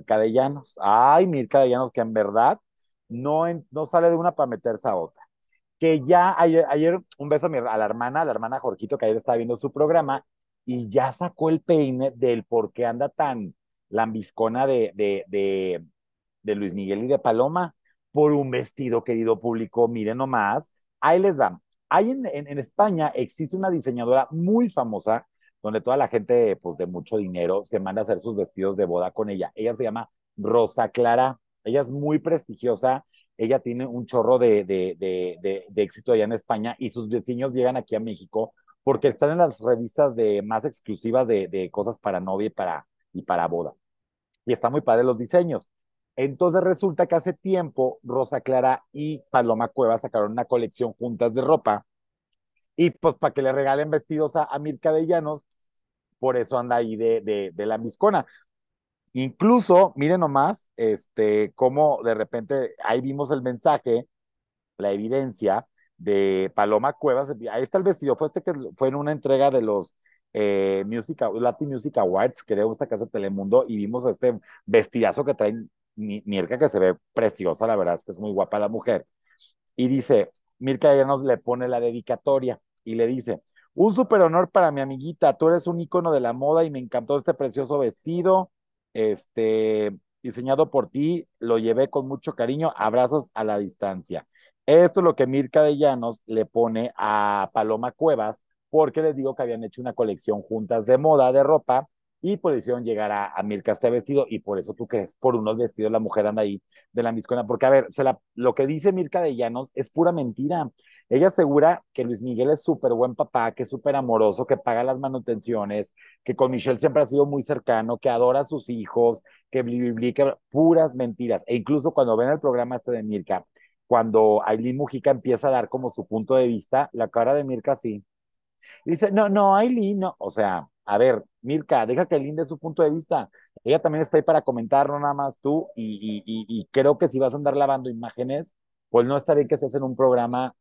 Myrka Dellanos. Ay, Myrka Dellanos, que en verdad no sale de una para meterse a otra. Que ya ayer un beso a la hermana Jorquito, que ayer estaba viendo su programa, y ya sacó el peine del por qué anda tan lambiscona de Luis Miguel y de Paloma, por un vestido, querido público. Miren nomás, ahí les dan. Ahí en España existe una diseñadora muy famosa, donde toda la gente, pues, de mucho dinero se manda a hacer sus vestidos de boda con ella. Ella se llama Rosa Clara. Ella es muy prestigiosa. Ella tiene un chorro de éxito allá en España, y sus diseños llegan aquí a México porque están en las revistas más exclusivas de cosas para novia y para boda. Y está muy padre los diseños. Entonces resulta que hace tiempo Rosa Clara y Paloma Cuevas sacaron una colección juntas de ropa, y pues para que le regalen vestidos a Myrka Dellanos, por eso anda ahí de lambiscona. Incluso, miren nomás, cómo de repente ahí vimos el mensaje, la evidencia de Paloma Cuevas. Ahí está el vestido, fue en una entrega de los Latin Music Awards, creo, esta casa de Telemundo, y vimos este vestidazo que trae Myrka, que se ve preciosa, la verdad es que es muy guapa la mujer. Y dice, Myrka Dellanos le pone la dedicatoria y le dice: un súper honor para mi amiguita, tú eres un ícono de la moda y me encantó este precioso vestido, diseñado por ti, lo llevé con mucho cariño, abrazos a la distancia. Esto es lo que Myrka Dellanos le pone a Paloma Cuevas, porque les digo que habían hecho una colección juntas de moda, de ropa, y por eso llegar a Myrka este vestido, y por eso tú crees, por unos vestidos la mujer anda ahí de la miscona, porque a ver, lo que dice Myrka Dellanos es pura mentira. Ella asegura que Luis Miguel es súper buen papá, que es súper amoroso, que paga las manutenciones, que con Michelle siempre ha sido muy cercano, que adora a sus hijos, que puras mentiras. E incluso cuando ven el programa de Myrka, cuando Aylín Mujica empieza a dar como su punto de vista, la cara de Myrka sí. Y dice, no, Aylín, no. O sea, a ver, Myrka, deja que Aylín dé su punto de vista. Ella también está ahí para comentar, no nada más tú. Y creo que si vas a andar lavando imágenes, pues no está bien que estés en un programa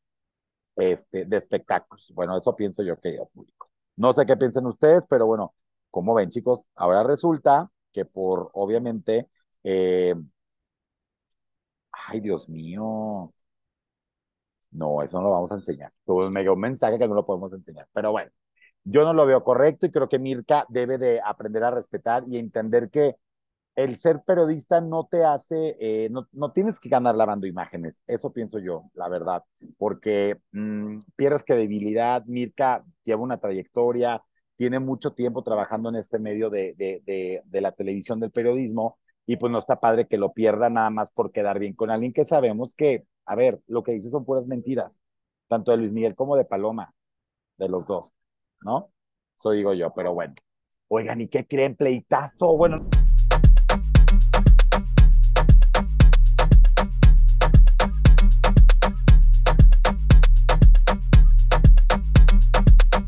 de espectáculos. Bueno, eso pienso yo, querido público. No sé qué piensen ustedes, pero bueno, como ven, chicos, ahora resulta que por, obviamente, ay, Dios mío. No, eso no lo vamos a enseñar. Tuvo un mega mensaje que no lo podemos enseñar. Pero bueno, yo no lo veo correcto, y creo que Myrka debe de aprender a respetar y entender que el ser periodista no te hace, no tienes que ganar lavando imágenes. Eso pienso yo, la verdad, porque pierdes credibilidad. Myrka lleva una trayectoria, tiene mucho tiempo trabajando en este medio de la televisión, del periodismo, y pues no está padre que lo pierda nada más por quedar bien con alguien que sabemos que, a ver, lo que dice son puras mentiras, tanto de Luis Miguel como de Paloma, de los dos, ¿no? Eso digo yo, pero bueno. Oigan, ¿y qué creen? Pleitazo, bueno...